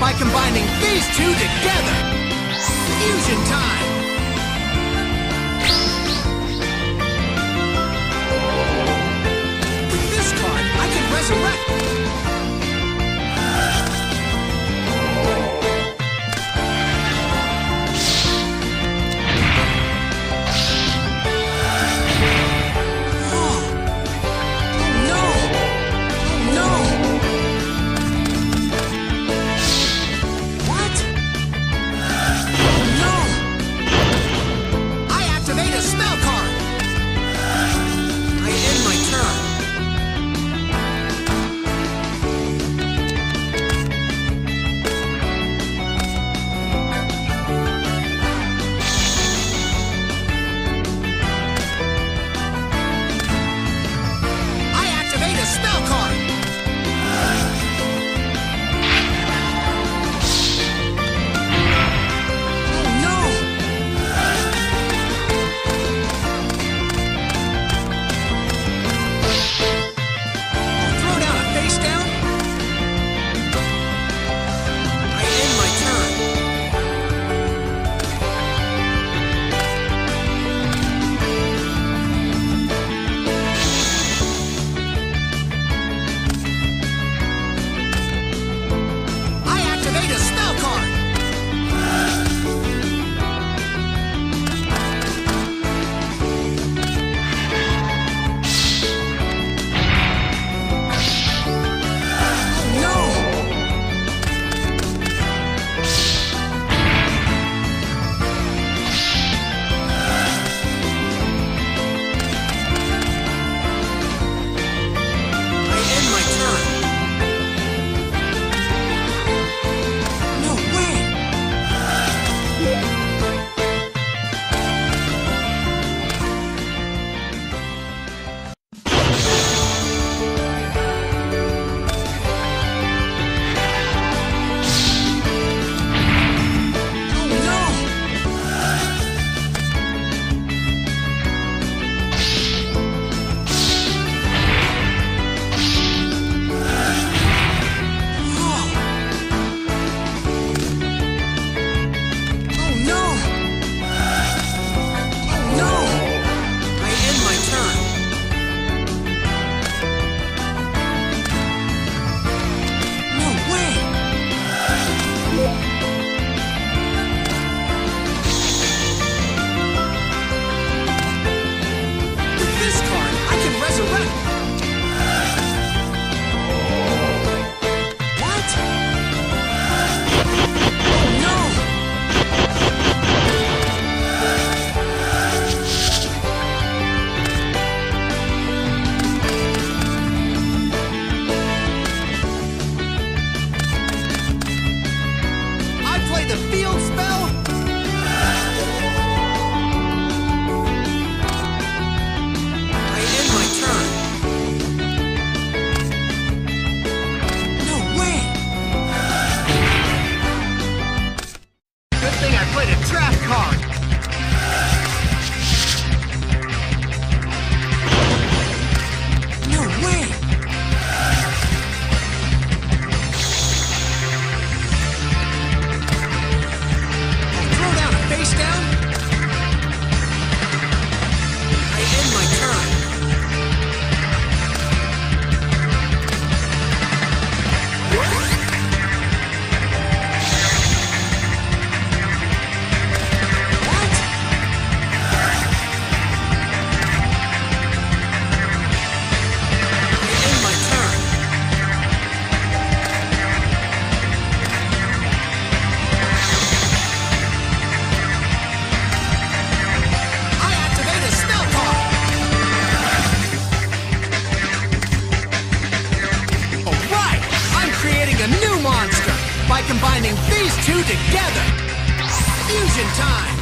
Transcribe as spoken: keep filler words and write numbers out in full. by combining these two together. Fusion time! With this card, I can resurrect. Combining these two together. Fusion time!